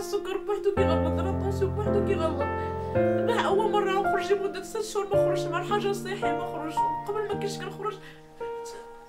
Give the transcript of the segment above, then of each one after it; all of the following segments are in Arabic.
السكر بوحدو كيغلط، راه الطونسيون بوحدو كيغلط. انا اول مره نخرج لمده 6 شهور ما خرجتش مع الحجر الصحي، ما خرجتش قبل ما كنتش كنخرج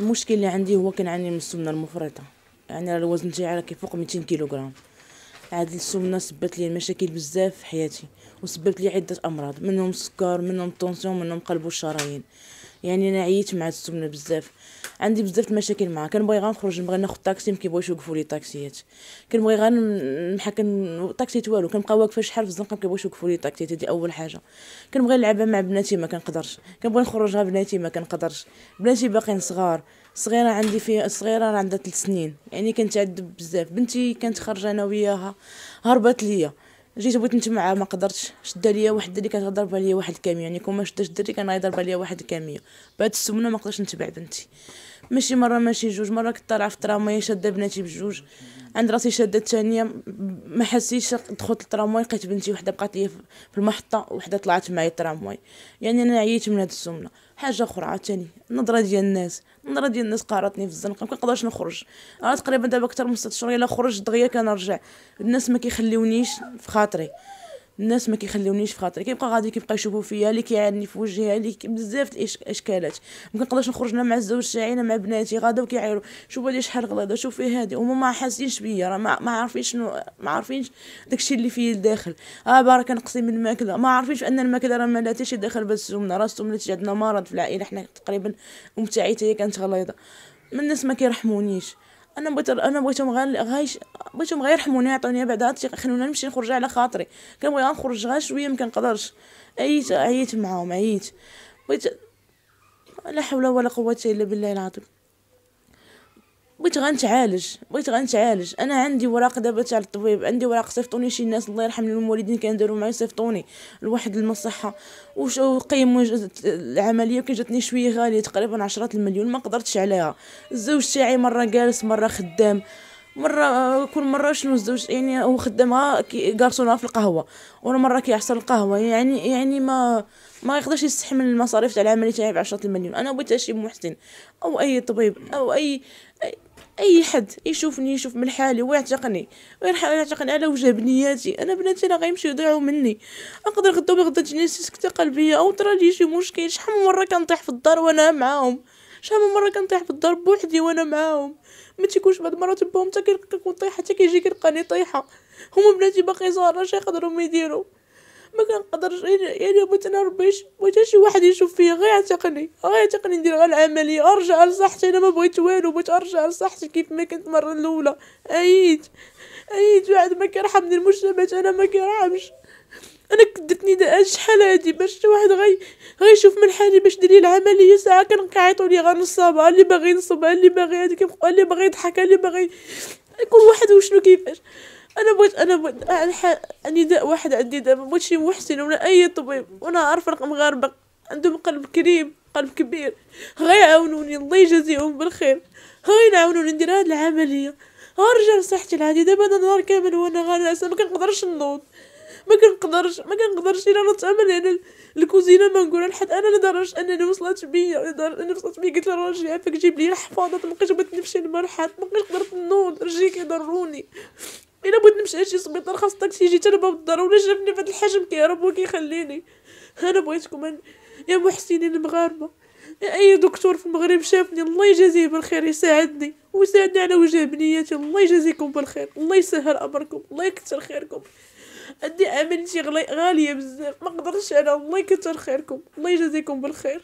المشكل اللي عندي هو كنعاني من السمنة المفرطة، يعني الوزن تاعي راه كيفوق 200 كيلوغرام. هاد السمنة سببت لي المشاكل بزاف في حياتي، وسببت لي عدة أمراض، منهم السكر، منهم الطونسيون، منهم قلب والشرايين. يعني أنا عييت مع السمنة بزاف، عندي بزاف المشاكل معها. كنبغي غير نخرج، نبغي ناخد طاكسي، مكيبغيوش يوقفوا لي طاكسيات. كنبغي غير نحكم طاكسيت والو، كنبقى واقفه شحال في الزنقه مكيبغيوش يوقفوا لي طاكسيات. هادي اول حاجه. كنبغي نلعبها مع بناتي ما كنقدرش، كنبغي نخرجها بناتي ما كنقدرش. بناتي باقيين صغار، صغيره عندي في الصغيره عندها 3 سنين، يعني كنتعذب بزاف. بنتي كانت خارجه انا وياها، هربت ليا، جيت بغيت نتمعها ما قدرتش. شده ليا واحد الدري، كانت ضربه ليا واحد الكاميو، يعني كون ما شداش الدري كان غيضربها ليا واحد الكاميو. بهاد السمنه ما قدرتش نتبع بنتي، ماشي مره ماشي جوج مره. كنت طالعه في الترامواي شاده بناتي بجوج، عند راسي شاده الثانيه، ما حسيتش. دخلت الترامواي لقيت بنتي وحده بقات ليا في المحطه، وحده طلعت معايا الترامواي. يعني انا عييت من هاد السمنه. حاجه اخرى عاوتاني النظره ديال الناس قارتني في الزنقه، ما كنقدرش نخرج. راه تقريبا دابا اكثر من 6 شهور، الا خرجت دغيا كنرجع. الناس ما كيخليونيش في خاطري، كيبقى غادي كيبقى يشوفوا فيا، اللي كيعاني في وجهي، اللي بزاف الاشكالات. ما كنقدرش نخرج مع الزوج تاعي مع بناتي، غاداو كيعايروا شوف هادي شحال غليظه، شوف هادي. هما ما حاسينش بيا، راه ما عارفينش داكشي اللي فيه الداخل. برا كنقسم من الماكله، ما عارفينش ان الماكله راه ما لا حتى شي داخل بهاد السمنه. راه السمنه تجي عندنا مرض في العائله، حنا تقريبا ام تاعي هي كانت غليظه. الناس ما كيرحمونيش. انا بغيتهم غير يرحموني، يعطوني بعدا هادشي، خلوني نمشي نخرج على خاطري. كنبغي غير نخرج غير شويه، ما كنقدرش. عييت معاهم، بغيت لا حول ولا قوه الا بالله العظيم. بغيت غنتعالج. انا عندي وراق دابا تاع الطبيب، عندي وراق صيفطوني شي ناس الله يرحم الموالدين كنديروا معايا، صيفطوني لواحد المصحه وقيموا العمليه، وكجاتني شويه غاليه، تقريبا 10 المليون، ما قدرتش عليها. الزوج تاعي مره جالس، مره خدام، مره كل مره شنو الزوج، يعني هو خدامها كارسونها في القهوه، وانا مره كيعصر القهوه. يعني ما يقدرش يستحمل المصاريف تاع العمليه تاعي ب 10 المليون. انا بغيت شي محسن او اي طبيب او اي حد يشوفني، يشوف من حالي ويعتقني، ويعتقني على وجه بنياتي. انا بناتي راه غيمشيو يضيعوا مني، اقدر غدا تجيني سكته قلبيه او طرالي شي مشكل. شحال من مره كنطيح في الدار وانا معاهم، بوحدي وانا معاهم. ما تيكونش بعض المرات باهم حتى كنكون طايحه، حتى كيجي كيلقاني طايحه. هما بناتي باقي صغار، اش يقدروا يديروا؟ ما كنقدرش. يعني بغيت انا ربي، بغيت شي واحد يشوف فيا، غير يعتقني ندير غير العمليه، ارجع لصحتي. انا ما بغيت والو، بغيت ارجع لصحتي كيف ما كنت المره الاولى. عييت واحد ما كيرحمني، المجتمع انا ما كيرحمش. انا كدتني داك شحال هادي باش شي واحد غيشوف من حالي باش دير لي العمليه. ساعه كنعيطوا لي غير نصابها، اللي باغي نصبها، اللي باغي هذيك، اللي باغي يضحك، اللي باغي كل واحد وشنو كيفاش. انا بغيت نداء واحد عندي دابا، بغيت شي محسن ولا اي طبيب. وانا عارف رقم مغاربه عندهم قلب كريم، قلب كبير، غيعاونوني الله يجازيهم بالخير، غيعاونوني ندير هاد العمليه، غنرجع لصحتي العادي. دابا انا نهار كامل وانا غنعسل، مكنقدرش نوض، ما كنقدرش. انا نتعامل هنا الكوزينه ما نقولها لحد. انا لدرجه انني وصلت بيا قلت لها راجل عافاك جيب لي الحفاضه، ما بقيتش بغيت نمشي للمرحاض، ما بقيتش قدرت نوض، رجلي كيضروني. الا بغيت نمشي لشي سبيطار خاص الطاكسي يجي حتى لباب الدار، ولا شافني فهاد الحجم كيهرب وكيخليني. انا بغيتكم يا محسنين المغاربه، يا اي دكتور في المغرب شافني الله يجازيه بالخير، يساعدني ويساعدني على وجه بنياتي. الله يجازيكم بالخير، الله يسهل امركم، الله يكثر خيركم. عندي عملتي غاليه بزاف، ما قدرتش انا. الله يكثر خيركم، الله يجازيكم بالخير.